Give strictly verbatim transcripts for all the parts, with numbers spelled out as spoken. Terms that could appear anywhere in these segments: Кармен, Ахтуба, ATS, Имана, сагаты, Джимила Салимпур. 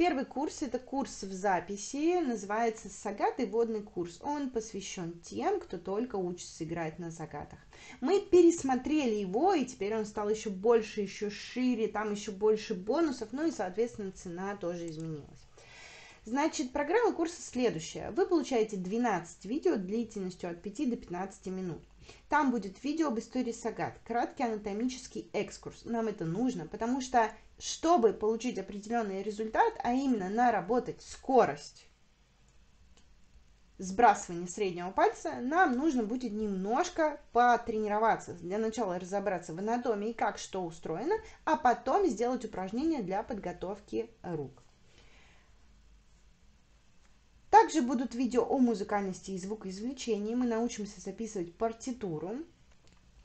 Первый курс – это курс в записи, называется «Сагаты. Водный курс». Он посвящен тем, кто только учится играть на сагатах. Мы пересмотрели его, и теперь он стал еще больше, еще шире, там еще больше бонусов, ну и, соответственно, цена тоже изменилась. Значит, программа курса следующая. Вы получаете двенадцать видео длительностью от пяти до пятнадцати минут. Там будет видео об истории сагат, краткий анатомический экскурс. Нам это нужно, потому что, чтобы получить определенный результат, а именно наработать скорость сбрасывания среднего пальца, нам нужно будет немножко потренироваться. Для начала разобраться в анатомии, как что устроено, а потом сделать упражнения для подготовки рук. Также будут видео о музыкальности и звукоизвлечении. Мы научимся записывать партитуру,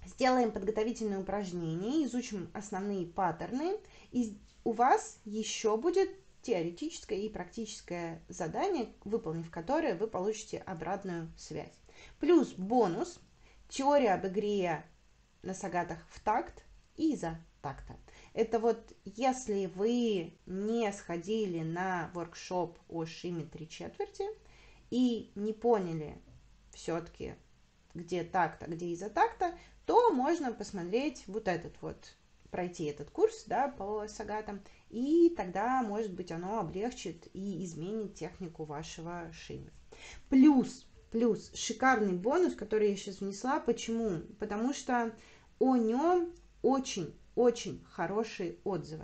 сделаем подготовительные упражнения, изучим основные паттерны. И у вас еще будет теоретическое и практическое задание, выполнив которое вы получите обратную связь. Плюс бонус – теория об игре на сагатах в такт и из-за такта. Это вот если вы не сходили на воркшоп о шиме три четверти и не поняли все-таки, где такт, а где из-за такта, то можно посмотреть вот этот вот, пройти этот курс, да, по сагатам, и тогда, может быть, оно облегчит и изменит технику вашего шиме. Плюс, плюс шикарный бонус, который я сейчас внесла. Почему? Потому что о нем очень очень хорошие отзывы.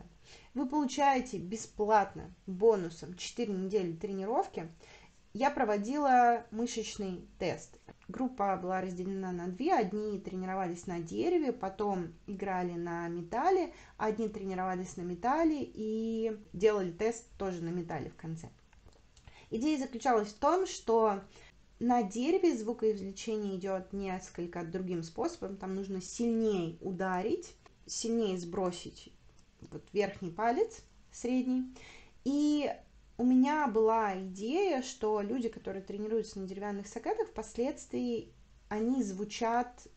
Вы получаете бесплатно, бонусом, четыре недели тренировки. Я проводила мышечный тест. Группа была разделена на две. Одни тренировались на дереве, потом играли на металле. Одни тренировались на металле и делали тест тоже на металле в конце. Идея заключалась в том, что на дереве звукоизвлечение идет несколько другим способом. Там нужно сильнее ударить, сильнее сбросить вот верхний палец, средний. И у меня была идея, что люди, которые тренируются на деревянных сагатах, впоследствии они звучат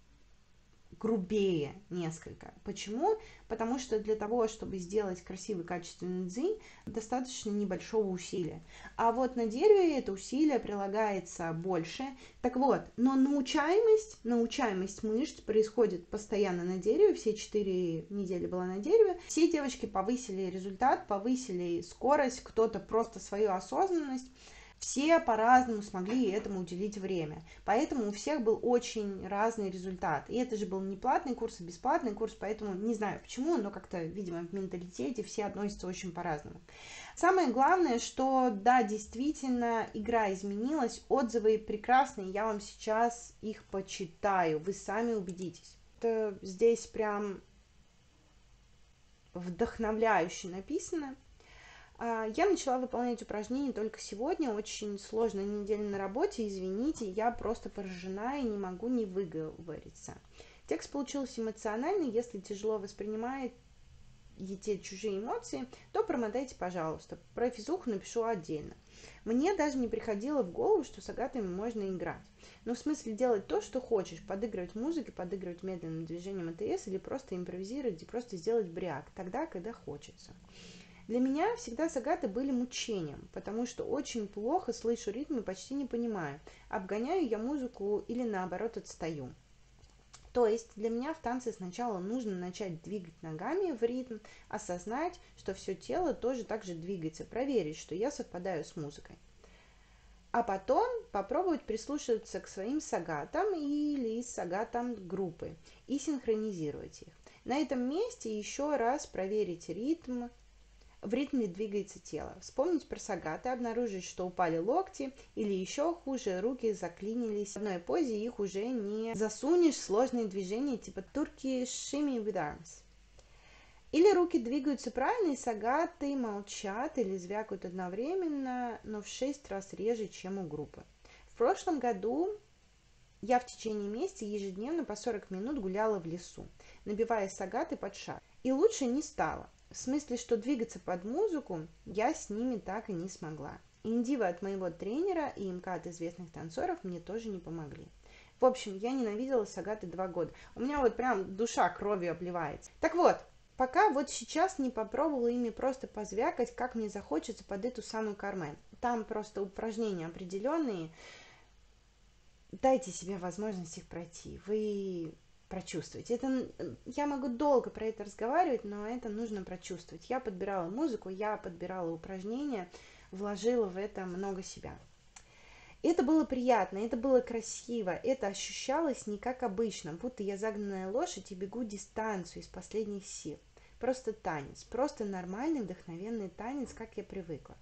грубее несколько. Почему? Потому что для того, чтобы сделать красивый качественный дзынь, достаточно небольшого усилия. А вот на дереве это усилие прилагается больше. Так вот, но научаемость, научаемость мышц происходит постоянно на дереве. Все четыре недели была на дереве. Все девочки повысили результат, повысили скорость, кто-то просто свою осознанность. Все по-разному смогли этому уделить время. Поэтому у всех был очень разный результат. И это же был не платный курс, а бесплатный курс, поэтому не знаю почему, но как-то, видимо, в менталитете все относятся очень по-разному. Самое главное, что да, действительно, игра изменилась, отзывы прекрасные, я вам сейчас их почитаю, вы сами убедитесь. Это здесь прям вдохновляюще написано. Я начала выполнять упражнения только сегодня, очень сложная неделя на работе, извините, я просто поражена и не могу не выговориться. Текст получился эмоциональный, если тяжело воспринимаете чужие эмоции, то промотайте, пожалуйста, про физуху напишу отдельно. Мне даже не приходило в голову, что сагатами можно играть. Ну, в смысле делать то, что хочешь, подыгрывать музыке, подыгрывать медленным движением эй ти эс или просто импровизировать и просто сделать бряк, тогда, когда хочется. Для меня всегда сагаты были мучением, потому что очень плохо слышу ритм и почти не понимаю, обгоняю я музыку или наоборот отстаю. То есть для меня в танце сначала нужно начать двигать ногами в ритм, осознать, что все тело тоже так же двигается, проверить, что я совпадаю с музыкой. А потом попробовать прислушиваться к своим сагатам или сагатам группы и синхронизировать их. На этом месте еще раз проверить ритм. В ритме двигается тело. Вспомнить про сагаты, обнаружить, что упали локти или еще хуже, руки заклинились. В одной позе их уже не засунешь в сложные движения типа турки шими with arms. Или руки двигаются правильно и сагаты молчат или звякают одновременно, но в шесть раз реже, чем у группы. В прошлом году я в течение месяца ежедневно по сорок минут гуляла в лесу, набивая сагаты под шаг. И лучше не стало. В смысле, что двигаться под музыку я с ними так и не смогла. Индивы от моего тренера и МК от известных танцоров мне тоже не помогли. В общем, я ненавидела сагаты два года. У меня вот прям душа кровью обливается. Так вот, Пока вот сейчас не попробовала ими просто позвякать, как мне захочется под эту самую Кармен. Там просто упражнения определенные. Дайте себе возможность их пройти. Вы прочувствуете. Это, я могу долго про это разговаривать, но это нужно прочувствовать. Я подбирала музыку, я подбирала упражнения, вложила в это много себя. Это было приятно, это было красиво, это ощущалось не как обычно, будто я загнанная лошадь и бегу дистанцию из последних сил. Просто танец, просто нормальный вдохновенный танец, как я привыкла.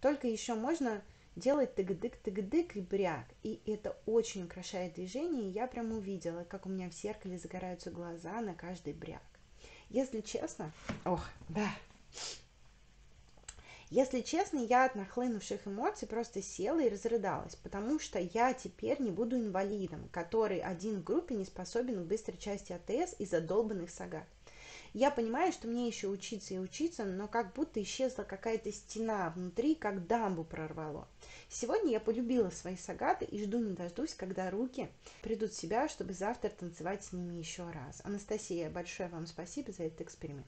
Только еще можно делать тык-дык-тык-дык и бряк, и это очень украшает движение, и я прям увидела, как у меня в зеркале загораются глаза на каждый бряк. Если честно, ох, да... Если честно, я от нахлынувших эмоций просто села и разрыдалась, потому что я теперь не буду инвалидом, который один в группе не способен к быстрой части АТС и задолбанных сагат. Я понимаю, что мне еще учиться и учиться, но как будто исчезла какая-то стена внутри, как дамбу прорвало. Сегодня я полюбила свои сагаты и жду не дождусь, когда руки придут в себя, чтобы завтра танцевать с ними еще раз. Анастасия, большое вам спасибо за этот эксперимент.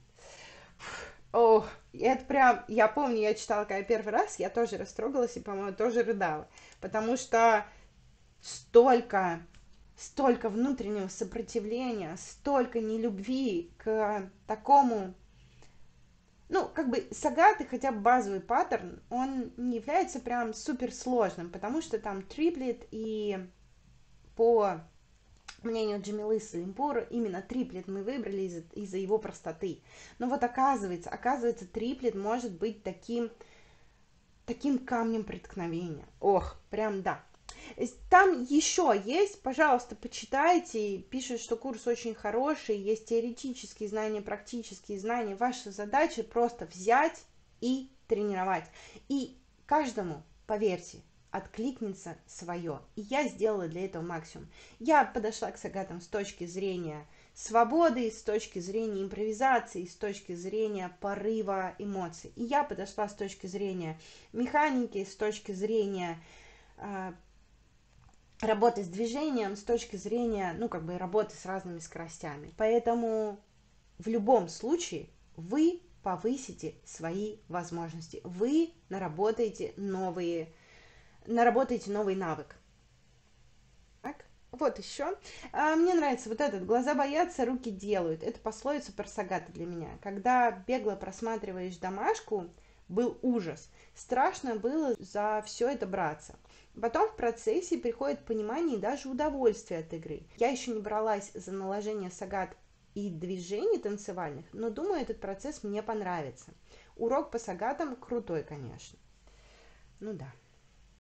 Ох, это прям, я помню, я читала, когда первый раз, я тоже растрогалась и, по-моему, тоже рыдала, потому что столько, столько внутреннего сопротивления, столько нелюбви к такому, ну, как бы сагаты, хотя бы базовый паттерн, он не является прям суперсложным, потому что там триплет и по... мнению Джимилы Салимпуры, именно триплет мы выбрали из-за из его простоты. Но вот оказывается, оказывается, триплет может быть таким, таким камнем преткновения. Ох, прям да. Там еще есть, пожалуйста, почитайте. Пишут, что курс очень хороший, есть теоретические знания, практические знания. Ваша задача просто взять и тренировать. И каждому, поверьте, откликнется свое. И я сделала для этого максимум. Я подошла к сагатам с точки зрения свободы, с точки зрения импровизации, с точки зрения порыва эмоций. И я подошла с точки зрения механики, с точки зрения э, работы с движением, с точки зрения, ну, как бы, работы с разными скоростями. Поэтому в любом случае вы повысите свои возможности. Вы наработаете новые наработайте новый навык. Так, вот еще. А, мне нравится вот этот. Глаза боятся, руки делают. Это пословица про сагаты для меня. Когда бегло просматриваешь домашку, был ужас. Страшно было за все это браться. Потом в процессе приходит понимание и даже удовольствие от игры. Я еще не бралась за наложение сагат и движений танцевальных, но думаю, этот процесс мне понравится. Урок по сагатам крутой, конечно. Ну да.